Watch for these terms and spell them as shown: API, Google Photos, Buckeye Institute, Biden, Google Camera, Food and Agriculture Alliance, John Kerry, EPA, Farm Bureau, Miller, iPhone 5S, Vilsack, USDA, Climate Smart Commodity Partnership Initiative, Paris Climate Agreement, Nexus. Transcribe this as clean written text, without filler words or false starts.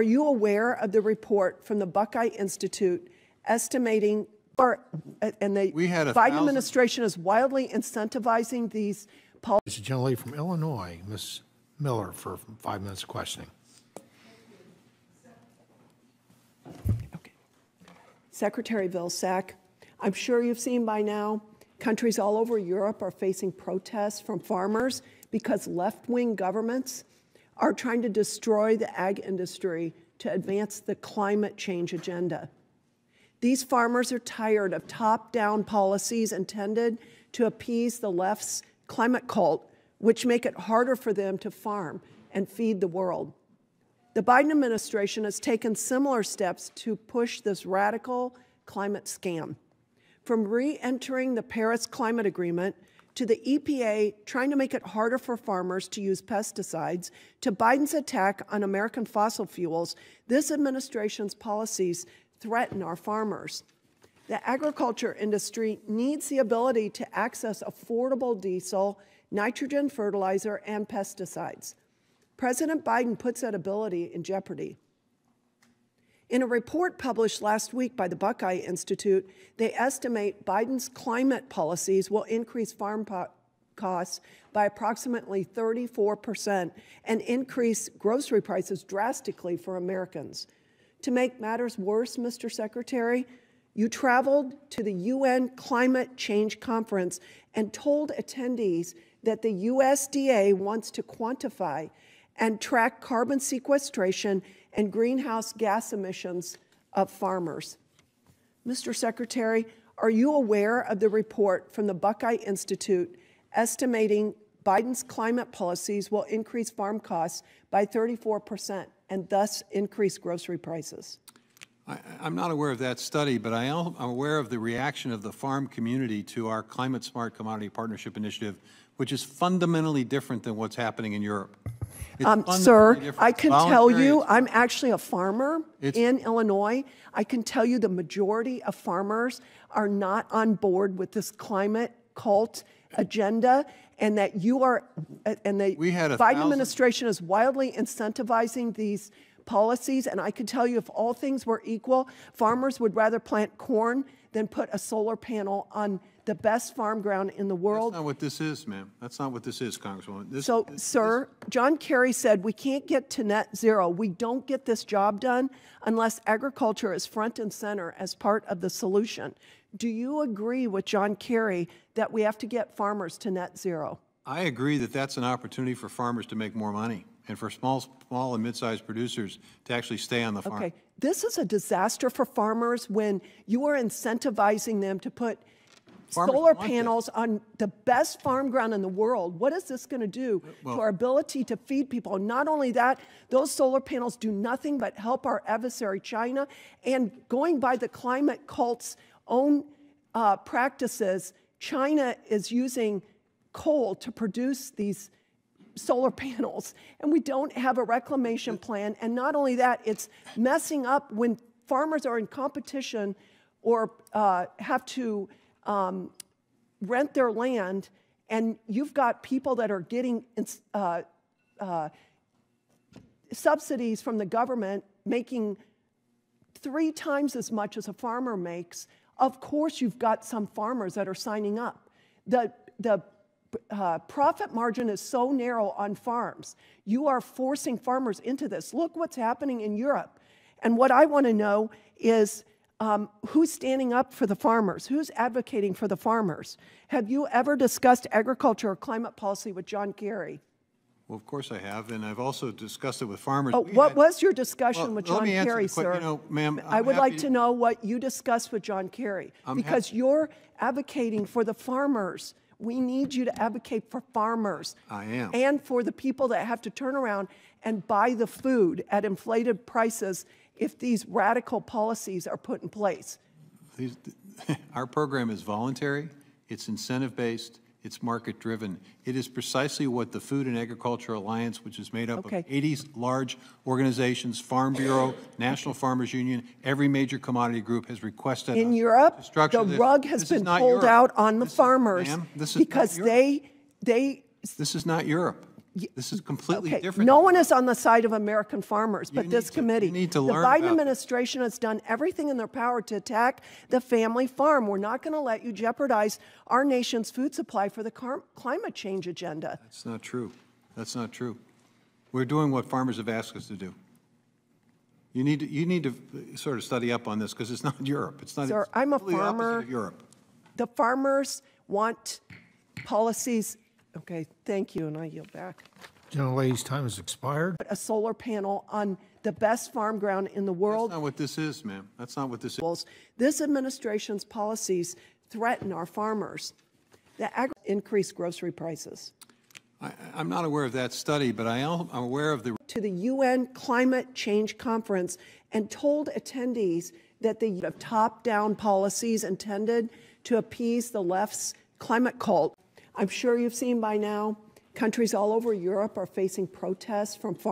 Are you aware of the report from the Buckeye Institute estimating, and the Biden administration is wildly incentivizing these policies? This is General Lee from Illinois. Ms. Miller for 5 minutes of questioning. Okay. Secretary Vilsack, I'm sure you've seen by now, countries all over Europe are facing protests from farmers because left-wing governments are trying to destroy the ag industry to advance the climate change agenda. These farmers are tired of top-down policies intended to appease the left's climate cult, which make it harder for them to farm and feed the world. The Biden administration has taken similar steps to push this radical climate scam. From re-entering the Paris Climate Agreement to the EPA trying to make it harder for farmers to use pesticides, to Biden's attack on American fossil fuels, this administration's policies threaten our farmers. The agriculture industry needs the ability to access affordable diesel, nitrogen fertilizer, and pesticides. President Biden puts that ability in jeopardy. In a report published last week by the Buckeye Institute, they estimate Biden's climate policies will increase farm costs by approximately 34% and increase grocery prices drastically for Americans. To make matters worse, Mr. Secretary, you traveled to the UN Climate Change Conference and told attendees that the USDA wants to quantify and track carbon sequestration and greenhouse gas emissions of farmers. Mr. Secretary, are you aware of the report from the Buckeye Institute estimating Biden's climate policies will increase farm costs by 34% and thus increase grocery prices? I'm not aware of that study, but I am aware of the reaction of the farm community to our Climate Smart Commodity Partnership Initiative, which is fundamentally different than what's happening in Europe. Sir, I can tell you, I'm actually a farmer in Illinois. I can tell you the majority of farmers are not on board with this climate cult agenda, and that you are, and the Biden administration is wildly incentivizing these policies. And I can tell you, if all things were equal, farmers would rather plant corn than put a solar panel on the best farm ground in the world. That's not what this is, ma'am. That's not what this is, Congresswoman. Sir, John Kerry said we can't get to net zero. We don't get this job done unless agriculture is front and center as part of the solution. Do you agree with John Kerry that we have to get farmers to net zero? I agree that that's an opportunity for farmers to make more money and for small and mid-sized producers to actually stay on the farm. Okay. This is a disaster for farmers when you are incentivizing them to put solar panels on the best farm ground in the world. What is this going to do to our ability to feed people? And not only that, those solar panels do nothing but help our adversary China. And going by the climate cult's own practices, China is using coal to produce these solar panels, and we don't have a reclamation plan. And not only that, it's messing up when farmers are in competition or have to rent their land, and you've got people that are getting subsidies from the government making 3 times as much as a farmer makes. Of course, you've got some farmers that are signing up. The profit margin is so narrow on farms. You are forcing farmers into this. Look what's happening in Europe. And what I want to know is who's standing up for the farmers? Who's advocating for the farmers? Have you ever discussed agriculture or climate policy with John Kerry? Well, of course I have, and I've also discussed it with farmers. Oh, what was your discussion with John Kerry, sir? You know, ma'am, I would like to know what you discussed with John Kerry, because you're advocating for the farmers. We need you to advocate for farmers. I am. And for the people that have to turn around and buy the food at inflated prices if these radical policies are put in place. Our program is voluntary, it's incentive-based, it's market-driven. It is precisely what the Food and Agriculture Alliance, which is made up of 80 large organizations, Farm Bureau, National Farmers Union, every major commodity group has requested. In Europe, the rug has been pulled out on the farmers because they— This is not Europe. This is completely different. No one is on the side of American farmers, but this committee. You need to learn. The Biden administration has done everything in their power to attack the family farm. We're not going to let you jeopardize our nation's food supply for the climate change agenda. That's not true. That's not true. We're doing what farmers have asked us to do. You need to sort of study up on this, because it's not Europe. It's not. Sir, it's I'm a farmer. Opposite of Europe. The farmers want policies. Okay, thank you, and I yield back. Gentlelady's time has expired. A solar panel on the best farm ground in the world. That's not what this is, ma'am. That's not what this is. This administration's policies threaten our farmers. The increased grocery prices. I'm not aware of that study, but I am aware of the... ...to the UN Climate Change Conference and told attendees that the top-down policies intended to appease the left's climate cult. I'm sure you've seen by now, countries all over Europe are facing protests from farmers.